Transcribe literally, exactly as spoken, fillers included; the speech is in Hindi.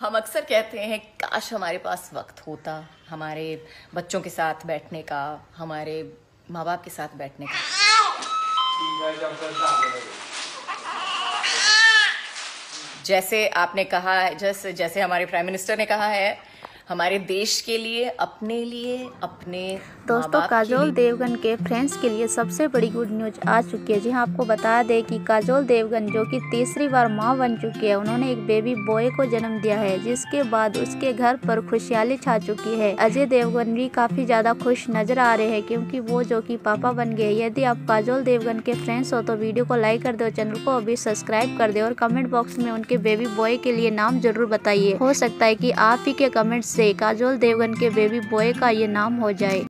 हम अक्सर कहते हैं काश हमारे पास वक्त होता हमारे बच्चों के साथ बैठने का, हमारे माँ बाप के साथ बैठने का। जैसे आपने कहा, जैसे जैसे हमारे प्राइम मिनिस्टर ने कहा है, हमारे देश के लिए, अपने लिए, अपने दोस्तों। काजोल देवगन के फ्रेंड्स के लिए सबसे बड़ी गुड न्यूज आ चुकी है। जी हाँ, आपको बता दें कि काजोल देवगन जो कि तीसरी बार मां बन चुकी है, उन्होंने एक बेबी बॉय को जन्म दिया है, जिसके बाद उसके घर पर खुशहाली छा चुकी है। अजय देवगन भी काफी ज्यादा खुश नजर आ रहे हैं क्योंकि वो जो कि पापा बन गए। यदि आप काजोल देवगन के फ्रेंड्स हो तो वीडियो को लाइक कर दो, चैनल को अभी सब्सक्राइब कर दो और कमेंट बॉक्स में उनके बेबी बॉय के लिए नाम जरूर बताइए। हो सकता है कि आप ही के कमेंट से काजोल देवगन के बेबी बॉय का ये नाम हो जाए।